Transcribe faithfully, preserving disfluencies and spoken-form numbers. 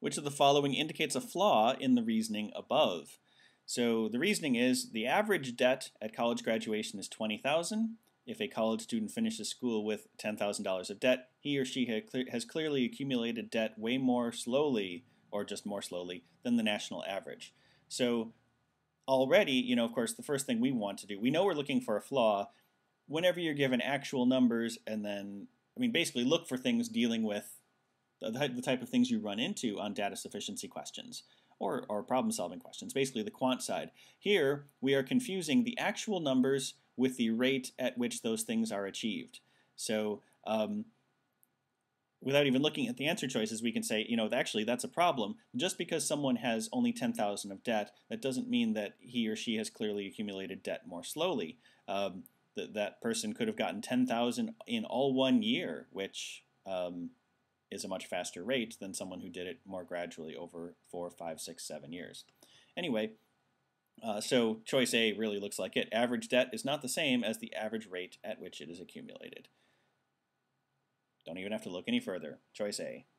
which of the following indicates a flaw in the reasoning above? So the reasoning is the average debt at college graduation is twenty thousand dollars. If a college student finishes school with ten thousand dollars of debt, he or she has clearly accumulated debt way more slowly, or just more slowly, than the national average. So already, you know, of course, the first thing we want to do, we know we're looking for a flaw whenever you're given actual numbers, and then, I mean, basically look for things dealing with the type of things you run into on data sufficiency questions or, or problem-solving questions, basically the quant side. Here, we are confusing the actual numbers with the rate at which those things are achieved. So um, without even looking at the answer choices, we can say, you know, actually that's a problem. Just because someone has only ten thousand dollars of debt, that doesn't mean that he or she has clearly accumulated debt more slowly. Um, th that person could have gotten ten thousand dollars in all one year, which um, is a much faster rate than someone who did it more gradually over four, five, six, seven years. Anyway, uh, so choice A really looks like it. Average debt is not the same as the average rate at which it is accumulated. Don't even have to look any further. Choice A.